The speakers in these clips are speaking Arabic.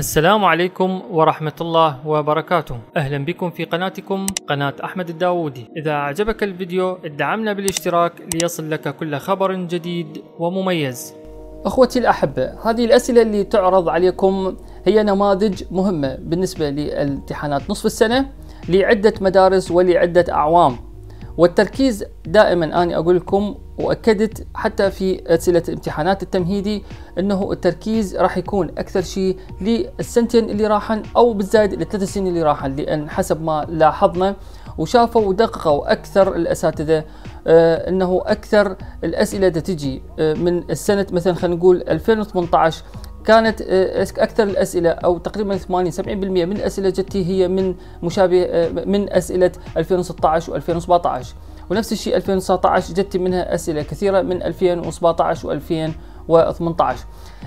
السلام عليكم ورحمة الله وبركاته. أهلا بكم في قناتكم قناة أحمد الداوودي. إذا أعجبك الفيديو ادعمنا بالاشتراك ليصل لك كل خبر جديد ومميز. أخوتي الأحبة، هذه الأسئلة اللي تعرض عليكم هي نماذج مهمة بالنسبة لامتحانات نصف السنة لعدة مدارس ولعدة أعوام، والتركيز دائما أنا أقول لكم وأكدت حتى في أسئلة الامتحانات التمهيدي أنه التركيز راح يكون أكثر شيء للسنتين اللي راحن أو بالزايد للثلاث سنين اللي راحن، لأن حسب ما لاحظنا وشافوا ودققوا أكثر الأساتذة أنه أكثر الأسئلة تجي من السنة، مثلا خلينا نقول 2018 كانت أكثر الأسئلة أو تقريبا 80-70% من الأسئلة جتي هي من مشابه من أسئلة 2016 و2017، ونفس الشيء 2019 جت منها أسئلة كثيرة من 2017 و2018.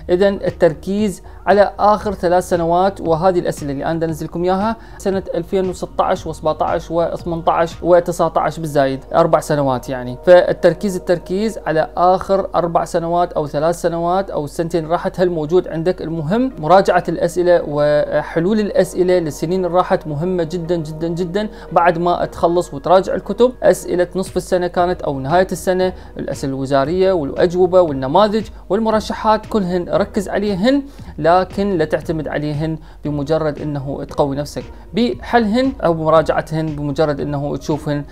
إذا التركيز على آخر ثلاث سنوات، وهذه الأسئلة اللي أنا أنزل لكم إياها سنة 2016 و17 و18 و19 بالزايد، أربع سنوات يعني. فالتركيز على آخر أربع سنوات أو ثلاث سنوات أو السنتين راحت هالموجود عندك. المهم مراجعة الأسئلة وحلول الأسئلة للسنين اللي راحت مهمة جدا جدا جدا. بعد ما تخلص وتراجع الكتب، أسئلة نصف السنة كانت أو نهاية السنة، الأسئلة الوزارية والأجوبة والنماذج والمرشحات كلهن ركز عليهن، لكن لا تعتمد عليهن بمجرد انه تقوي نفسك بحلهن او بمراجعتهن، بمجرد انه تشوفهن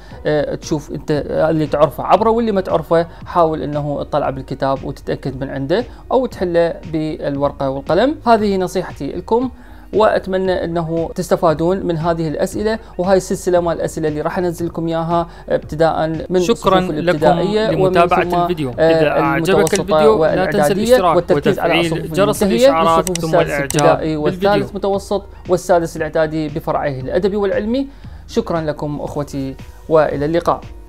تشوف انت اللي تعرفه عبره واللي ما تعرفه حاول انه تطلع بالكتاب وتتاكد من عنده او تحله بالورقه والقلم. هذه نصيحتي لكم، واتمنى انه تستفادون من هذه الاسئله، وهاي السلسله مال الاسئله اللي راح انزل لكم اياها ابتداء من شكرا الابتدائيه لمتابعه الفيديو. اذا اعجبك الفيديو لا تنسى الاشتراك وتفعيل جرس الاشعارات ثم الاعجاب والثالث متوسط والسادس الاعدادي بفرعه الادبي والعلمي. شكرا لكم اخوتي والى اللقاء.